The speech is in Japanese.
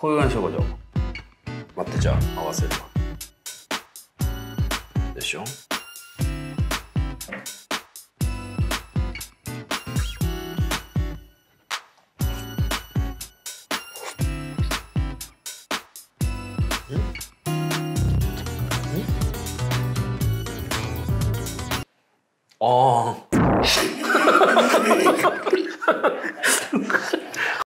こういう暗証5条。待って、じゃあ合わせるわ。でしょ。ああ。